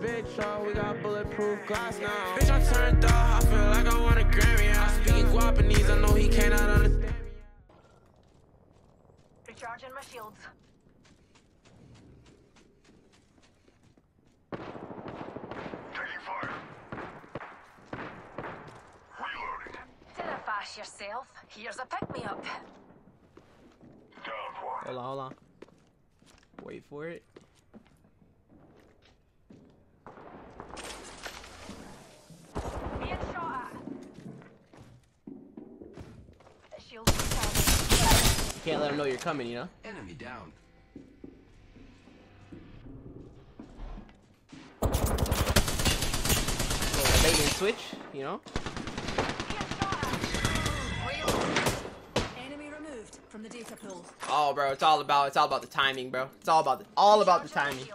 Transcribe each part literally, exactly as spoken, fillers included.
Victron, we got bulletproof glass now. Bitch, I turned off, I feel like I want a Grammy. I speak Guapanese, I know he cannot understand me. Recharging my shields. Taking fire. Reloading. Didn't fash yourself. Here's a pick-me-up. Down one. Hold on, hold on. Wait for it. You can't let them know you're coming, you know? Enemy down. So they can switch, you know? Enemy removed from the data pool. Oh bro, it's all about it's all about the timing, bro. It's all about the all about the timing.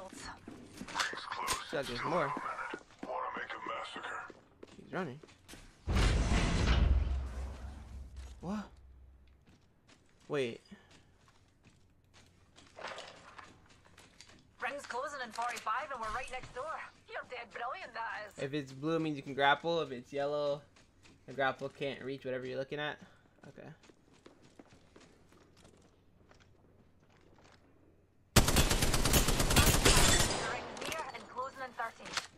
That there's more. Wanna make a massacre. He's running. What? Wait. Ring's closing in forty-five and we're right next door. You're dead brilliant, that is. If it's blue, it means you can grapple. If it's yellow, the grapple can't reach whatever you're looking at. Okay.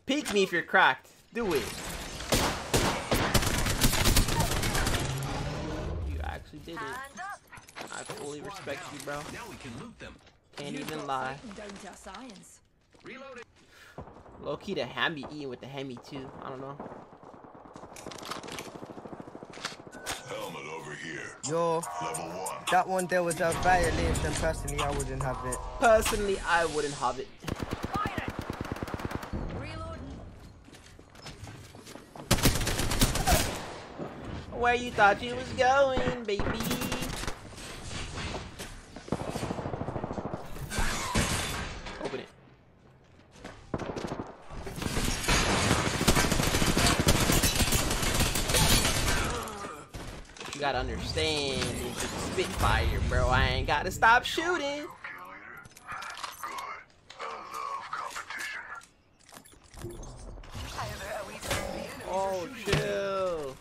Peek me if you're cracked. Do it. You actually did it. I fully respect you, bro. Now we can loot them. Can't even lie. Low key, the hammy eating with the hemi too. I don't know. Helmet over here. Yo. Level one. That one there was a violation, and personally, I wouldn't have it. Personally, I wouldn't have it. Where you thought you was going, baby? You gotta understand, it's a Spitfire, bro. I ain't gotta stop shooting. Oh, chill.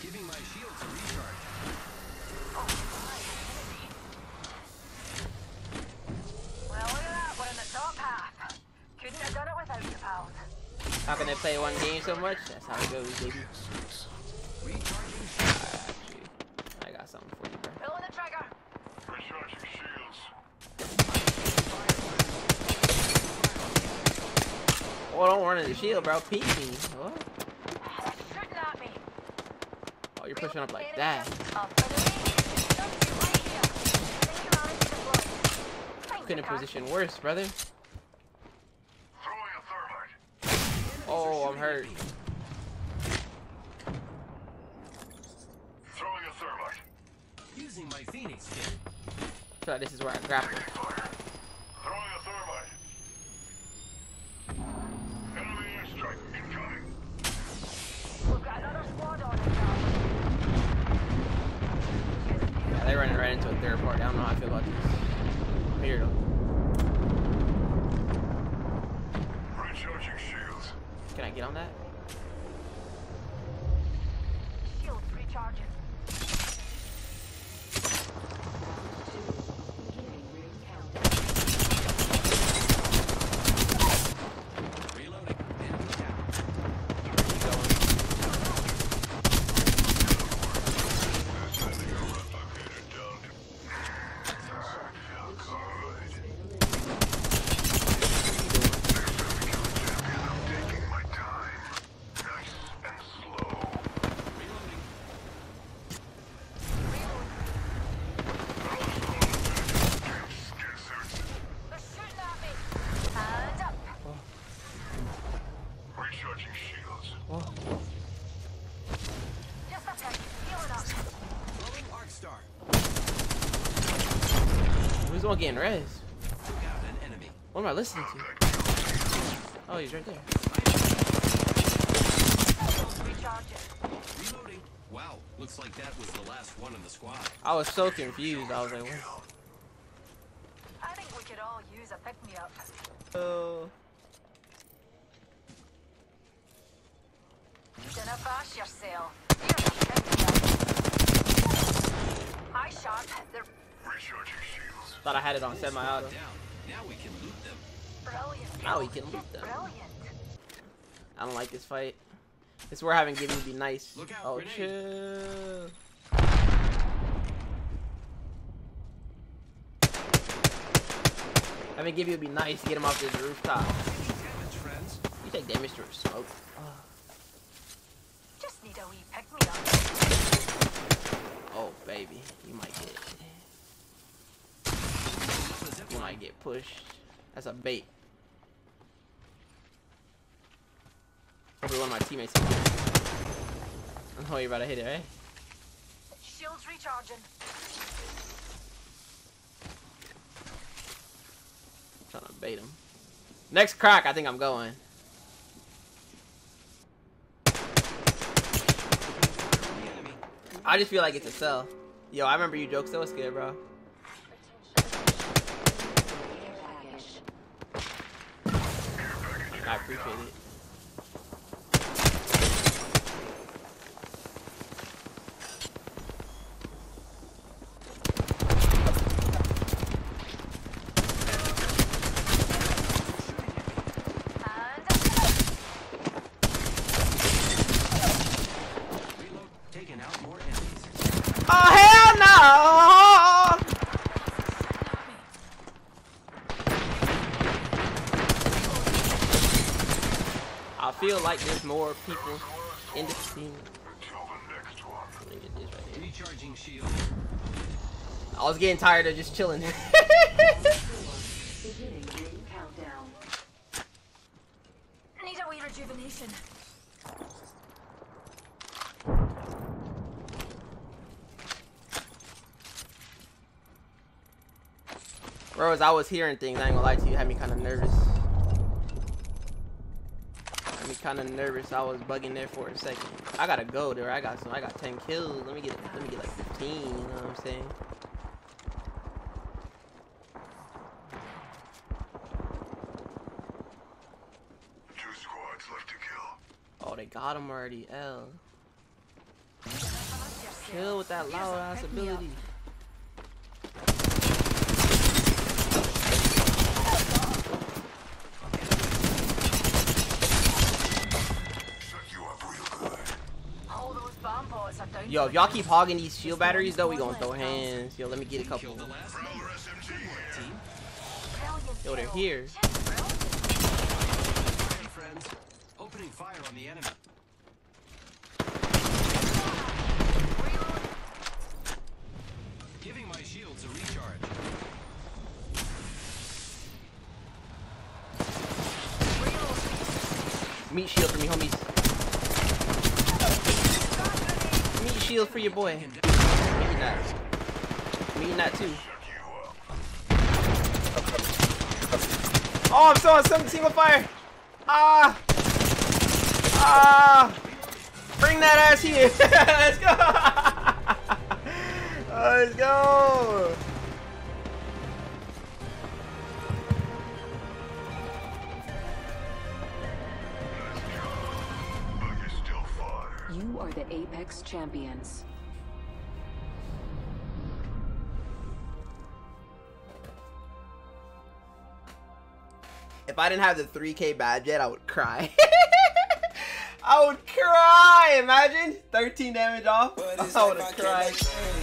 Giving my shields a recharge. Well, look at that. We're in the top half. Couldn't have done it without you, pals. How can I play one game so much? That's how it goes, baby. Oh, don't run in the shield, bro. Peek me. Oh. Oh, you're pushing up like that. Couldn't position worse, brother. Oh, I'm hurt. Throwing a thermite. Using my Phoenix skin. So this is where I grapple. They running right into a third party. I don't know how I feel about this. I'm here though. Recharging shields. Can I get on that? Shields recharging. Who's all getting res? What am I listening to? Oh, he's right there. Reloading. Wow, looks like that was the last one in the squad. I was so confused. I was like, what? I think we could all use a pick-me-up. Oh. Gonna bash yourself. I shot. They're recharging shields. Thought I had it on semi-auto. Now we can loot them. Brilliant. Now we can loot them. Brilliant. I don't like this fight. This is where having Gibby would be nice. Look out, oh, grenade. Chill. Having Gibby would be nice to get him off this rooftop. You take damage through smoke. Just need a wee pick me up. Oh, baby. You might get. You might get pushed. That's a bait. Probably one of my teammates. I know you're about to hit it, right? Shields recharging. Trying to bait him. Next crack, I think I'm going. I just feel like it's a sell. Yo, I remember you jokes. That was good, bro. I appreciate it. I feel like there's more people in the scene. Recharging shield. I was getting tired of just chilling. Need a wee rejuvenation. Bro, as I was hearing things, I ain't gonna lie to you, had me kind of nervous. Kind of nervous. I was bugging there for a second. I gotta go there. I got some. I got ten kills. Let me get. Let me get like fifteen. You know what I'm saying? Two squads left to kill. Oh, they got him already. L. Kill with that loud ass ability. Yo, if y'all keep hogging these shield batteries though, we gonna throw hands. Yo, let me get a couple. Yo, they're here. Opening fire on the enemy. Giving my shields a recharge. Meat shield for me, homies. Shield for your boy. Me not. Me not too. Oh, I'm so on some team of fire. Ah. Ah. Bring that ass here. Let's go. Oh, let's go. You are the Apex champions. If I didn't have the three K badge yet, I would cry. I would cry. Imagine thirteen damage off. I would have cried.